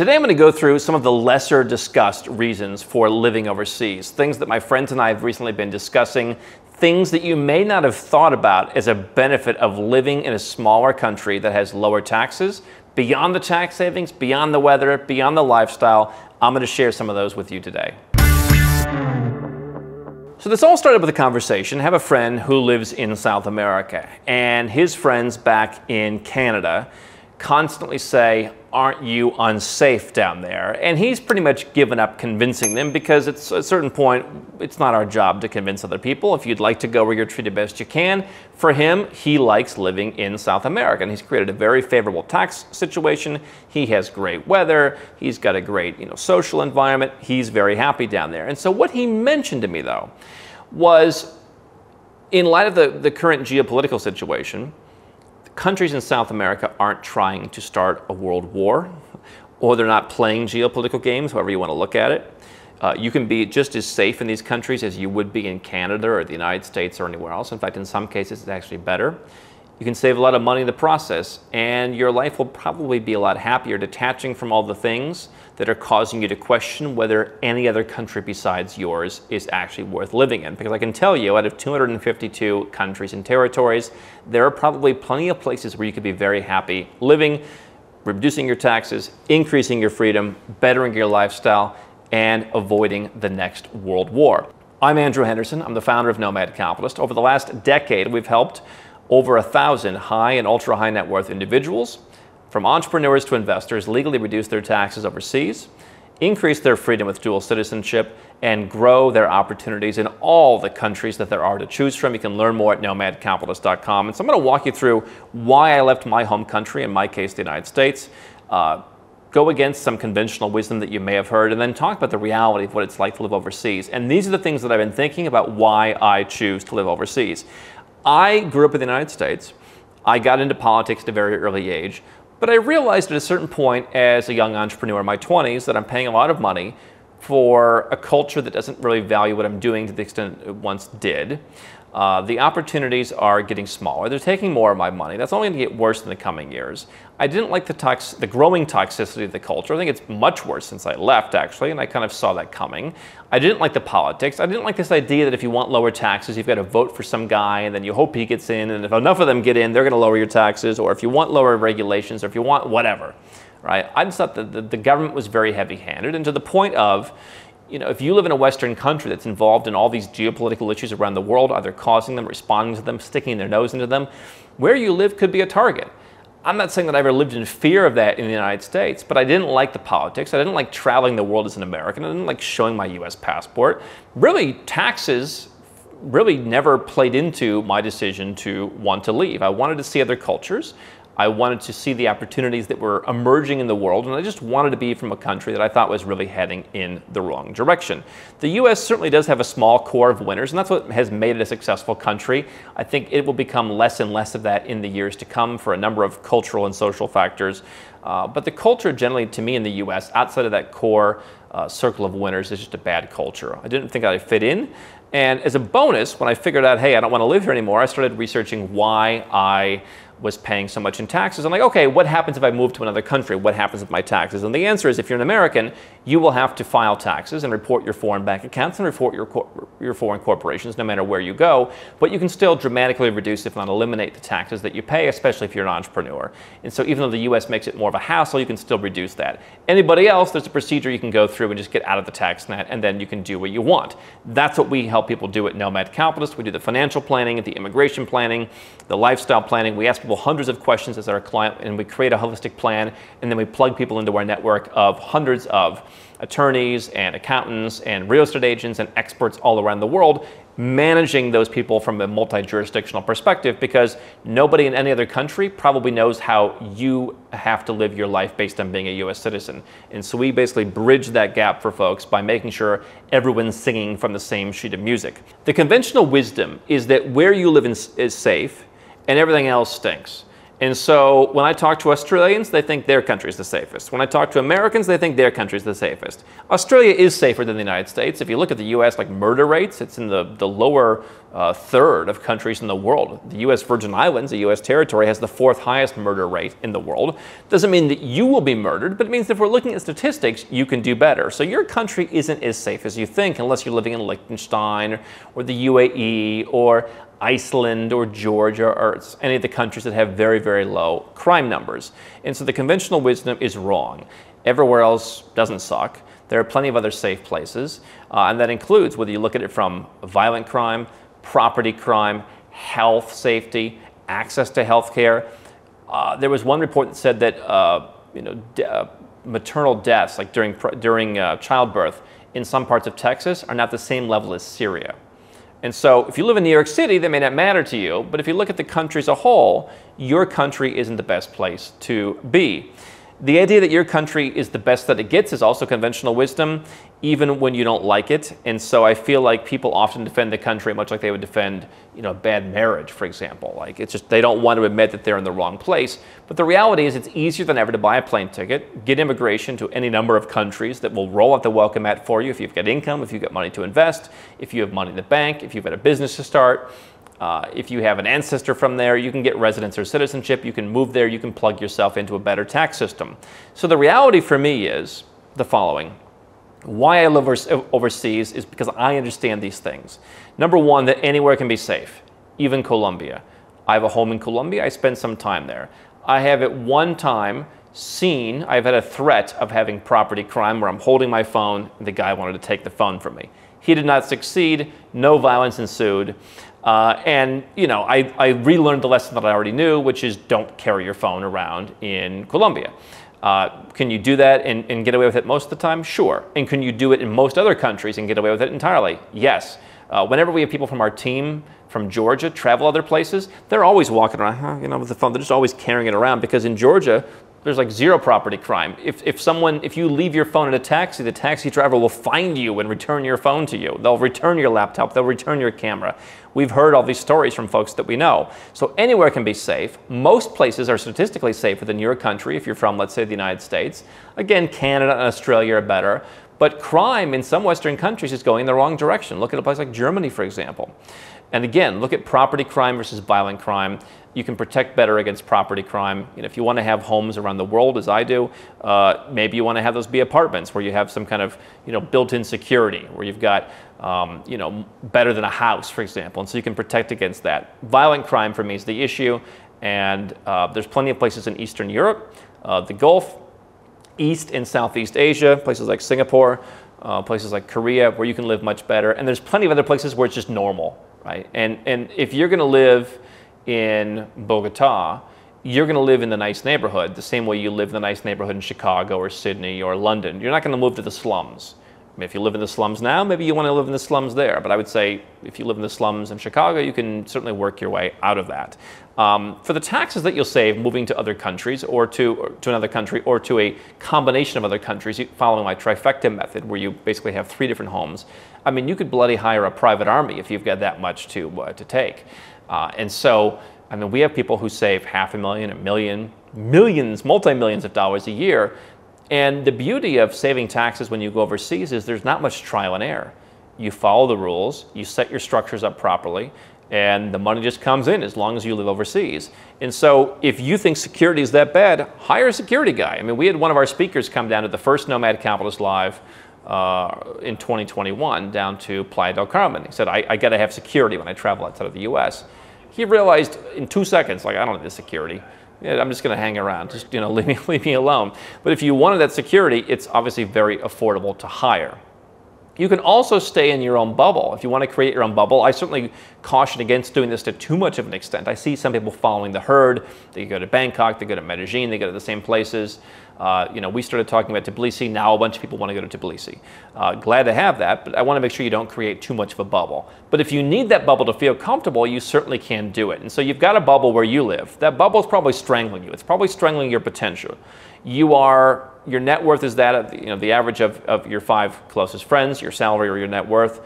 Today I'm going to go through some of the lesser discussed reasons for living overseas, things that my friends and I have recently been discussing, things that you may not have thought about as a benefit of living in a smaller country that has lower taxes, beyond the tax savings, beyond the weather, beyond the lifestyle. I'm going to share some of those with you today. So this all started with a conversation. I have a friend who lives in South America, and his friends back in Canada constantly say, aren't you unsafe down there? And he's pretty much given up convincing them because at a certain point, it's not our job to convince other people. If you'd like to go where you're treated best you can, for him, he likes living in South America, and he's created a very favorable tax situation. He has great weather. He's got a great, social environment. He's very happy down there. And so what he mentioned to me though was, in light of the current geopolitical situation, countries in South America aren't trying to start a world war, or they're not playing geopolitical games, however you want to look at it. You can be just as safe in these countries as you would be in Canada or the United States or anywhere else. In fact, in some cases, it's actually better. You can save a lot of money in the process, and your life will probably be a lot happier, detaching from all the things that are causing you to question whether any other country besides yours is actually worth living in. Because I can tell you, out of 252 countries and territories, there are probably plenty of places where you could be very happy living, reducing your taxes, increasing your freedom, bettering your lifestyle, and avoiding the next world war. I'm Andrew Henderson. I'm the founder of Nomad Capitalist. Over the last decade, we've helped over 1,000 high and ultra high net worth individuals, from entrepreneurs to investors, legally reduce their taxes overseas, increase their freedom with dual citizenship, and grow their opportunities in all the countries that there are to choose from. You can learn more at nomadcapitalist.com. And so I'm going to walk you through why I left my home country, in my case, the United States, go against some conventional wisdom that you may have heard, and then talk about the reality of what it's like to live overseas. And these are the things that I've been thinking about why I choose to live overseas. I grew up in the United States. I got into politics at a very early age. But I realized at a certain point as a young entrepreneur in my 20s that I'm paying a lot of money for a culture that doesn't really value what I'm doing to the extent it once did. The opportunities are getting smaller. They're taking more of my money. That's only going to get worse in the coming years. I didn't like the growing toxicity of the culture. I think it's much worse since I left, actually, and I kind of saw that coming. I didn't like the politics. I didn't like this idea that if you want lower taxes, you've got to vote for some guy, and then you hope he gets in, and if enough of them get in, they're going to lower your taxes, or if you want lower regulations, or if you want whatever, right? I just thought that the government was very heavy-handed, and to the point of, if you live in a Western country that's involved in all these geopolitical issues around the world, either causing them, responding to them, sticking their nose into them, where you live could be a target. I'm not saying that I ever lived in fear of that in the United States, but I didn't like the politics. I didn't like traveling the world as an American. I didn't like showing my U.S. passport. Really, taxes really never played into my decision to want to leave. I wanted to see other cultures. I wanted to see the opportunities that were emerging in the world, and I just wanted to be from a country that I thought was really heading in the wrong direction. The U.S. certainly does have a small core of winners, and that's what has made it a successful country. I think it will become less and less of that in the years to come for a number of cultural and social factors. But the culture generally, to me, in the U.S., outside of that core circle of winners, is just a bad culture. I didn't think I'd fit in. And as a bonus, when I figured out, hey, I don't want to live here anymore, I started researching why I was paying so much in taxes. I'm like, okay, what happens if I move to another country? What happens with my taxes? And the answer is, if you're an American, you will have to file taxes and report your foreign bank accounts and report your foreign corporations no matter where you go, but you can still dramatically reduce, if not eliminate, the taxes that you pay, especially if you're an entrepreneur. And so even though the US makes it more of a hassle, you can still reduce that. Anybody else, there's a procedure you can go through and just get out of the tax net, and then you can do what you want. That's what we help people do at Nomad Capitalist. We do the financial planning, the immigration planning, the lifestyle planning. We ask people hundreds of questions as our client, and we create a holistic plan, and then we plug people into our network of hundreds of attorneys and accountants and real estate agents and experts all around the world, managing those people from a multi-jurisdictional perspective, because nobody in any other country probably knows how you have to live your life based on being a U.S. citizen. And so we basically bridge that gap for folks by making sure everyone's singing from the same sheet of music. The conventional wisdom is that where you live is safe and everything else stinks. And so when I talk to Australians, they think their country's the safest. When I talk to Americans, they think their country's the safest. Australia is safer than the United States. If you look at the US, like murder rates, it's in the lower third of countries in the world. The U.S. Virgin Islands, a U.S. territory, has the 4th highest murder rate in the world. Doesn't mean that you will be murdered, but it means that if we're looking at statistics, you can do better. So your country isn't as safe as you think unless you're living in Liechtenstein or the UAE or Iceland or Georgia or any of the countries that have very, very low crime numbers. And so the conventional wisdom is wrong. Everywhere else doesn't suck. There are plenty of other safe places, and that includes whether you look at it from violent crime, property crime, health safety, access to health care. There was one report that said that maternal deaths, like during childbirth, in some parts of Texas are not the same level as Syria. And so if you live in New York City, that may not matter to you, but if you look at the country as a whole, your country isn't the best place to be. The idea that your country is the best that it gets is also conventional wisdom, even when you don't like it. And so I feel like people often defend the country much like they would defend, a bad marriage, for example. Like, it's just they don't want to admit that they're in the wrong place. But the reality is it's easier than ever to buy a plane ticket, get immigration to any number of countries that will roll out the welcome mat for you if you've got income, if you've got money to invest, if you have money in the bank, if you've got a business to start. If you have an ancestor from there, you can get residence or citizenship, you can move there, you can plug yourself into a better tax system. So the reality for me is the following. Why I live overseas is because I understand these things. Number one, that anywhere can be safe, even Colombia. I have a home in Colombia, I spend some time there. I have at one time seen, I've had a threat of having property crime where I'm holding my phone and the guy wanted to take the phone from me. He did not succeed, no violence ensued. And, I relearned the lesson that I already knew, which is don't carry your phone around in Colombia. Can you do that and get away with it most of the time? Sure. And can you do it in most other countries and get away with it entirely? Yes. Whenever we have people from our team from Georgia travel other places, they're always walking around, with the phone. They're just always carrying it around because in Georgia, there's like zero property crime. If you leave your phone in a taxi, the taxi driver will find you and return your phone to you. They'll return your laptop, they'll return your camera. We've heard all these stories from folks that we know. So anywhere can be safe. Most places are statistically safer than your country if you're from, let's say, the United States. Again, Canada and Australia are better. But crime in some Western countries is going in the wrong direction. Look at a place like Germany, for example. And again, look at property crime versus violent crime. You can protect better against property crime. If you want to have homes around the world, as I do, maybe you want to have those be apartments where you have some kind of built-in security, where you've got better than a house, for example. And so you can protect against that. Violent crime for me is the issue. And there's plenty of places in Eastern Europe, the Gulf, East and Southeast Asia, places like Singapore, places like Korea, where you can live much better. And there's plenty of other places where it's just normal, right? And if you're gonna live in Bogota, you're gonna live in the nice neighborhood the same way you live in the nice neighborhood in Chicago or Sydney or London. You're not gonna move to the slums. I mean, if you live in the slums now, maybe you wanna live in the slums there. But I would say if you live in the slums in Chicago, you can certainly work your way out of that. For the taxes that you'll save moving to other countries or to another country or to a combination of other countries, following my trifecta method where you basically have 3 different homes, I mean, you could bloody hire a private army if you've got that much to take. And so, I mean, we have people who save $500,000, $1 million, millions, multi-millions of dollars a year. And the beauty of saving taxes when you go overseas is there's not much trial and error. You follow the rules, you set your structures up properly, and the money just comes in as long as you live overseas. And so if you think security is that bad, hire a security guy. I mean, we had one of our speakers come down to the first Nomad Capitalist Live in 2021 down to Playa del Carmen. He said, I got to have security when I travel outside of the U.S. He realized in 2 seconds, like, I don't need the security. I'm just going to hang around. Just, leave me alone. But if you wanted that security, it's obviously very affordable to hire. You can also stay in your own bubble. If you want to create your own bubble, I certainly caution against doing this to too much of an extent. I see some people following the herd. They go to Bangkok, they go to Medellin, they go to the same places. We started talking about Tbilisi. Now a bunch of people want to go to Tbilisi. Glad to have that, but I want to make sure you don't create too much of a bubble. But if you need that bubble to feel comfortable, you certainly can do it. And so you've got a bubble where you live. That bubble is probably strangling you. It's probably strangling your potential. Your net worth is that of the average of your 5 closest friends, your salary or your net worth.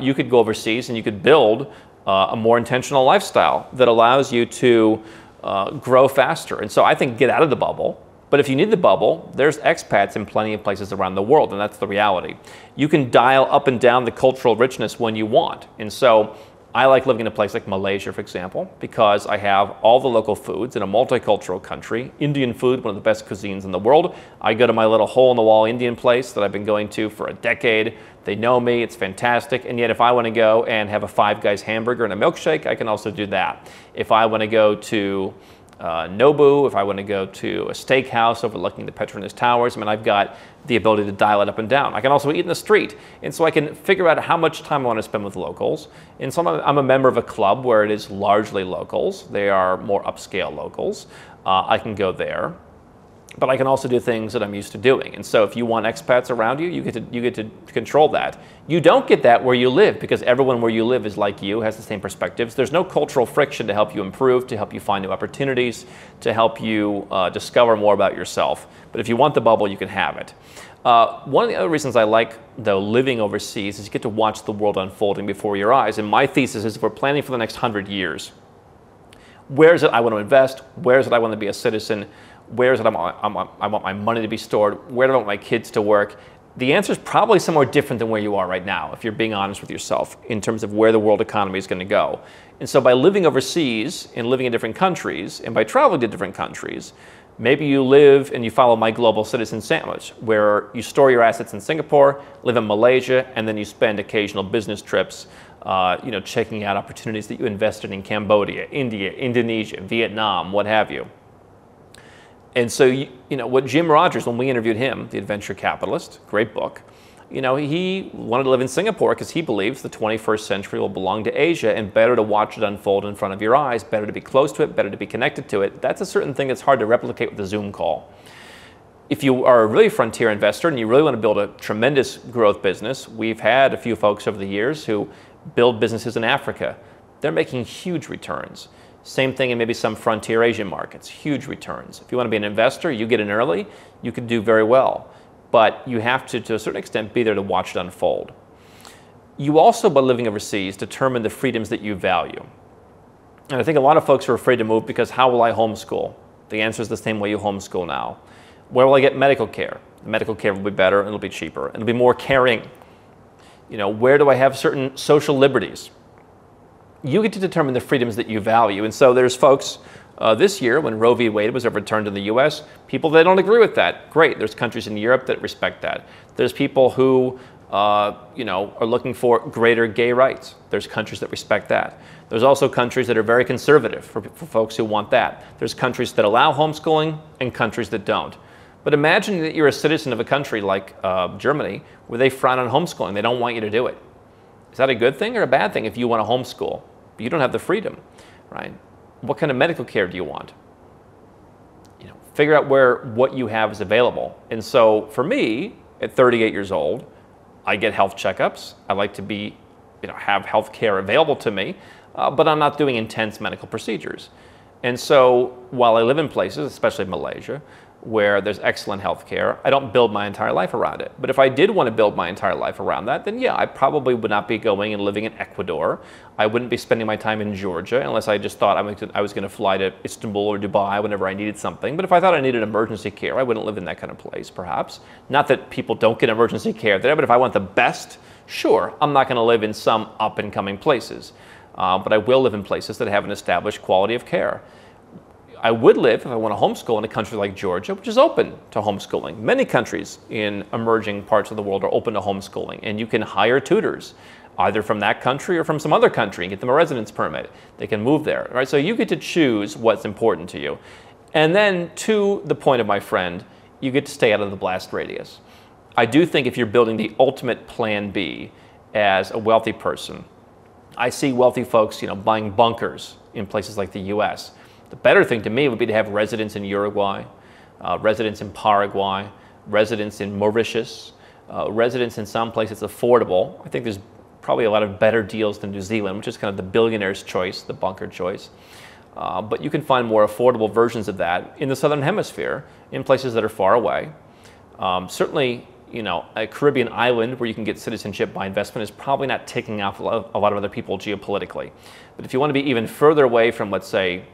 You could go overseas and you could build a more intentional lifestyle that allows you to grow faster. And so I think get out of the bubble. But if you need the bubble, there's expats in plenty of places around the world, and that's the reality. You can dial up and down the cultural richness when you want. And so I like living in a place like Malaysia, for example, because I have all the local foods in a multicultural country. Indian food, one of the best cuisines in the world. I go to my little hole-in-the-wall Indian place that I've been going to for a decade. They know me, it's fantastic, and yet if I want to go and have a Five Guys hamburger and a milkshake, I can also do that. If I want to go to Nobu, if I want to go to a steakhouse overlooking the Petronas Towers, I mean, I've got the ability to dial it up and down. I can also eat in the street, and so I can figure out how much time I want to spend with locals. And so I'm a member of a club where it is largely locals. They are more upscale locals. I can go there, but I can also do things that I'm used to doing. And so if you want expats around you, you get to control that. You don't get that where you live, because everyone where you live is like you, has the same perspectives. There's no cultural friction to help you improve, to help you find new opportunities, to help you discover more about yourself. But if you want the bubble, you can have it. One of the other reasons I like, though, living overseas is you get to watch the world unfolding before your eyes. And my thesis is, if we're planning for the next 100 years, where is it I want to invest? Where is it I want to be a citizen? Where is it I want my money to be stored? Where do I want my kids to work? The answer is probably somewhere different than where you are right now, if you're being honest with yourself, in terms of where the world economy is going to go. And so by living overseas and living in different countries, and by traveling to different countries, maybe you live and you follow my global citizen sandwich, where you store your assets in Singapore, live in Malaysia, and then you spend occasional business trips checking out opportunities that you invested in Cambodia, India, Indonesia, Vietnam, what have you. And so, what Jim Rogers, when we interviewed him, The Adventure Capitalist, great book, he wanted to live in Singapore because he believes the 21st century will belong to Asia, and better to watch it unfold in front of your eyes, better to be close to it, better to be connected to it. That's a certain thing that's hard to replicate with a Zoom call. If you are a really frontier investor and you really want to build a tremendous growth business, we've had a few folks over the years who build businesses in Africa. They're making huge returns. Same thing in maybe some frontier Asian markets, huge returns. If you want to be an investor, you get in early, you can do very well. But you have to a certain extent, be there to watch it unfold. You also, by living overseas, determine the freedoms that you value. And I think a lot of folks are afraid to move because, how will I homeschool? The answer is the same way you homeschool now. Where will I get medical care? The medical care will be better, and it'll be cheaper, and it'll be more caring. Where do I have certain social liberties? You get to determine the freedoms that you value. And so there's folks this year, when Roe v. Wade was overturned in the US, people that don't agree with that. Great, there's countries in Europe that respect that. There's people who are looking for greater gay rights. There's countries that respect that. There's also countries that are very conservative for folks who want that. There's countries that allow homeschooling and countries that don't. But imagine that you're a citizen of a country like Germany, where they frown on homeschooling. They don't want you to do it. Is that a good thing or a bad thing if you want to homeschool? You don't have the freedom, right? What kind of medical care do you want? Figure out what you have is available. And so for me, at 38 years old, I get health checkups. I like to be, have health care available to me, but I'm not doing intense medical procedures. And so while I live in places, especially Malaysia, where there's excellent health care, I don't build my entire life around it. But if I did want to build my entire life around that, then yeah, I probably would not be going and living in Ecuador. I wouldn't be spending my time in Georgia unless I just thought I was going to fly to Istanbul or Dubai whenever I needed something. But if I thought I needed emergency care, I wouldn't live in that kind of place, perhaps. Not that people don't get emergency care there, but if I want the best, sure, I'm not going to live in some up-and-coming places. But I will live in places that have an established quality of care. I would live, if I want to homeschool, in a country like Georgia, which is open to homeschooling. Many countries in emerging parts of the world are open to homeschooling, and you can hire tutors, either from that country or from some other country, and get them a residence permit. They can move there, right? So you get to choose what's important to you. And then, to the point of my friend, you get to stay out of the blast radius. I do think if you're building the ultimate plan B as a wealthy person, I see wealthy folks, buying bunkers in places like the US. The better thing to me would be to have residents in Uruguay, residents in Paraguay, residents in Mauritius, residents in some place that's affordable. I think there's probably a lot of better deals than New Zealand, which is kind of the billionaire's choice, the bunker choice. But you can find more affordable versions of that in the Southern Hemisphere, in places that are far away. Certainly, a Caribbean island where you can get citizenship by investment is probably not taking off a lot of other people geopolitically. But if you want to be even further away from, let's say,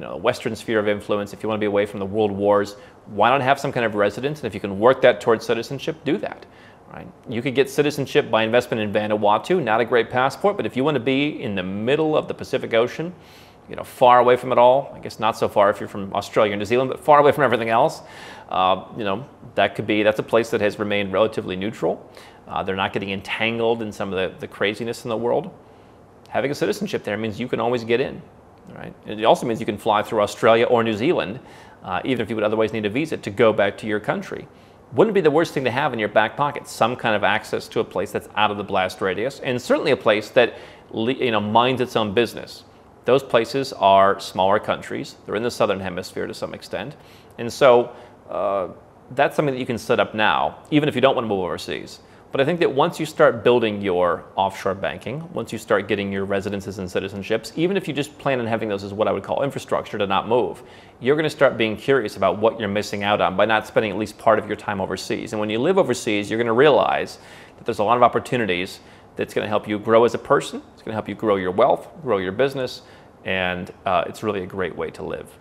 Western sphere of influence, if you want to be away from the world wars, why not have some kind of residence? And if you can work that towards citizenship, do that. Right? You could get citizenship by investment in Vanuatu, not a great passport, but if you want to be in the middle of the Pacific Ocean, you know, far away from it all, I guess not so far if you're from Australia or New Zealand, but far away from everything else, you know, that could be, that's a place that has remained relatively neutral. They're not getting entangled in some of the craziness in the world. Having a citizenship there means you can always get in, right? It also means you can fly through Australia or New Zealand, even if you would otherwise need a visa to go back to your country. Wouldn't it be the worst thing to have in your back pocket? Some kind of access to a place that's out of the blast radius, and certainly a place that, you know, minds its own business. Those places are smaller countries. They're in the southern hemisphere to some extent, and so that's something that you can set up now, even if you don't want to move overseas. But I think that once you start building your offshore banking, once you start getting your residences and citizenships, even if you just plan on having those as what I would call infrastructure to not move, you're going to start being curious about what you're missing out on by not spending at least part of your time overseas. And when you live overseas, you're going to realize that there's a lot of opportunities that's going to help you grow as a person. It's going to help you grow your wealth, grow your business, and it's really a great way to live.